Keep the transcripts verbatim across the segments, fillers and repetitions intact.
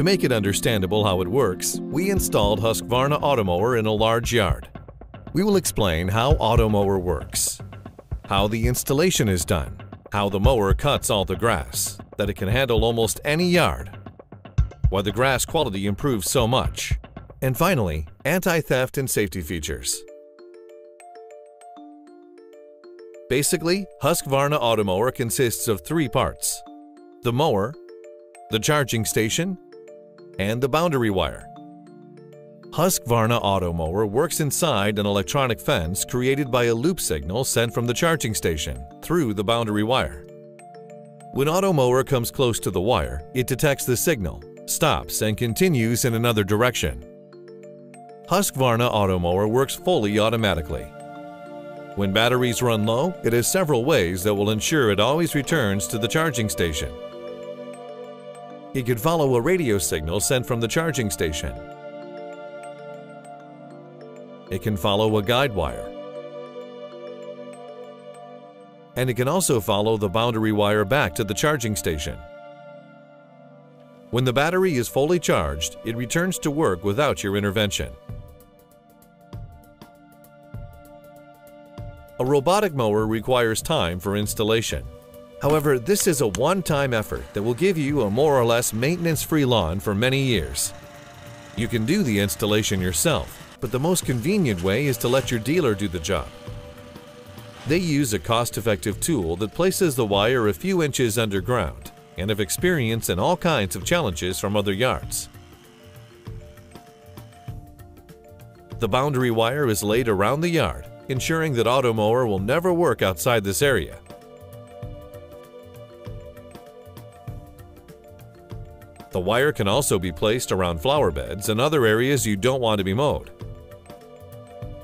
To make it understandable how it works, we installed Husqvarna Automower in a large yard. We will explain how Automower works, how the installation is done, how the mower cuts all the grass, that it can handle almost any yard, why the grass quality improves so much, and finally, anti-theft and safety features. Basically, Husqvarna Automower consists of three parts: the mower, the charging station, and the boundary wire. Husqvarna Automower works inside an electronic fence created by a loop signal sent from the charging station through the boundary wire. When Automower comes close to the wire, it detects the signal, stops, and continues in another direction. Husqvarna Automower works fully automatically. When batteries run low, it has several ways that will ensure it always returns to the charging station. It could follow a radio signal sent from the charging station. It can follow a guide wire. And it can also follow the boundary wire back to the charging station. When the battery is fully charged, it returns to work without your intervention. A robotic mower requires time for installation. However, this is a one-time effort that will give you a more or less maintenance-free lawn for many years. You can do the installation yourself, but the most convenient way is to let your dealer do the job. They use a cost-effective tool that places the wire a few inches underground and have experience in all kinds of challenges from other yards. The boundary wire is laid around the yard, ensuring that Automower will never work outside this area. The wire can also be placed around flower beds and other areas you don't want to be mowed.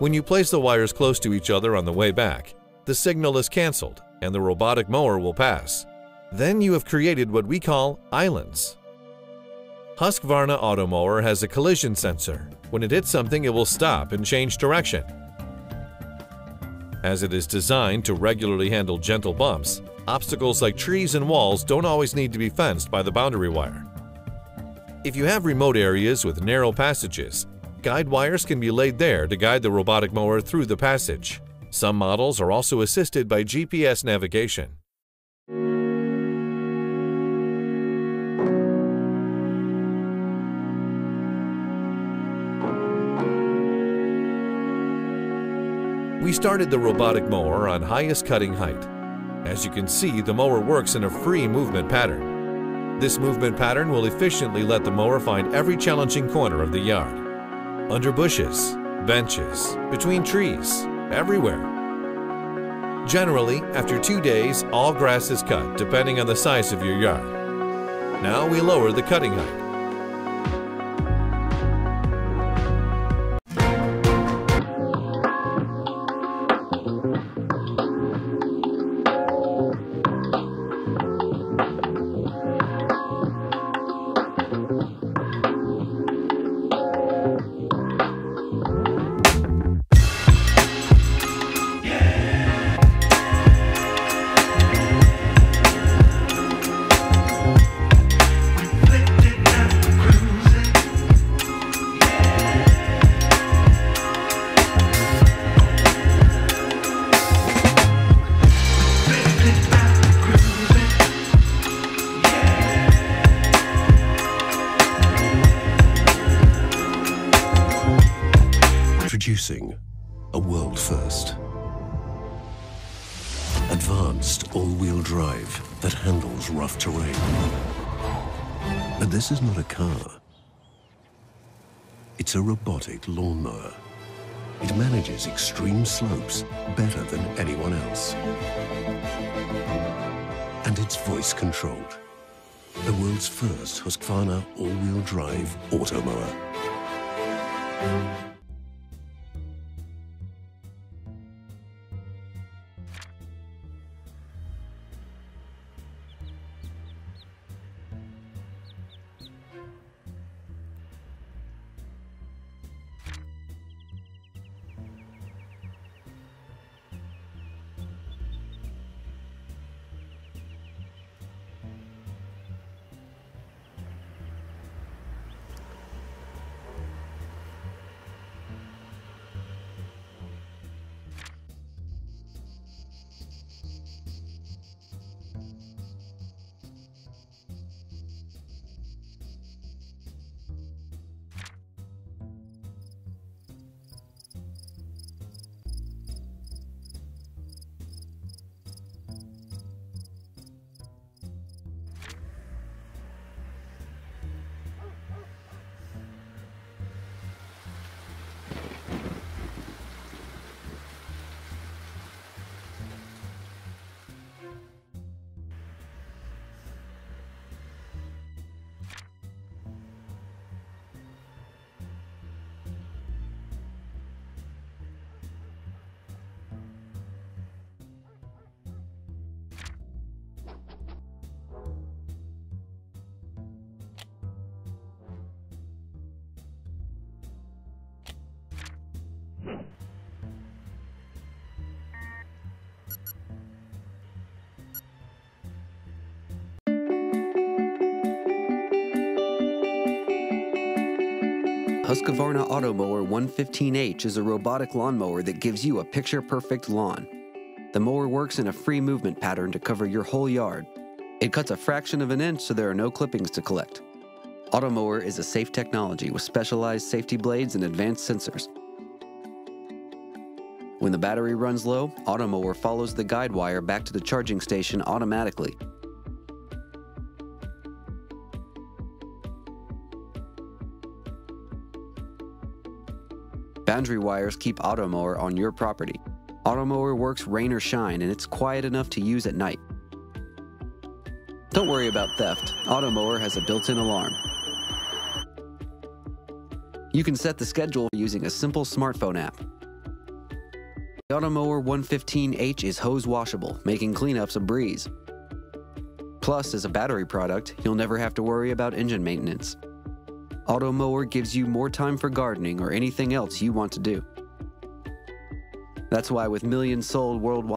When you place the wires close to each other on the way back, the signal is canceled and the robotic mower will pass. Then you have created what we call islands. Husqvarna Automower has a collision sensor. When it hits something, it will stop and change direction. As it is designed to regularly handle gentle bumps, obstacles like trees and walls don't always need to be fenced by the boundary wire. If you have remote areas with narrow passages, guide wires can be laid there to guide the robotic mower through the passage. Some models are also assisted by G P S navigation. We started the robotic mower on highest cutting height. As you can see, the mower works in a free movement pattern. This movement pattern will efficiently let the mower find every challenging corner of the yard. Under bushes, benches, between trees, everywhere. Generally, after two days, all grass is cut, depending on the size of your yard. Now we lower the cutting height. Producing a world first. Advanced all-wheel drive that handles rough terrain. But this is not a car. It's a robotic lawnmower. It manages extreme slopes better than anyone else. And it's voice-controlled. The world's first Husqvarna all-wheel drive Automower. Husqvarna Automower one fifteen H is a robotic lawnmower that gives you a picture-perfect lawn. The mower works in a free movement pattern to cover your whole yard. It cuts a fraction of an inch so there are no clippings to collect. Automower is a safe technology with specialized safety blades and advanced sensors. When the battery runs low, Automower follows the guide wire back to the charging station automatically. Boundary wires keep Automower on your property. Automower works rain or shine, and it's quiet enough to use at night. Don't worry about theft. Automower has a built-in alarm. You can set the schedule using a simple smartphone app. The Automower one fifteen H is hose washable, making cleanups a breeze. Plus, as a battery product, you'll never have to worry about engine maintenance. Automower gives you more time for gardening or anything else you want to do. That's why with millions sold worldwide,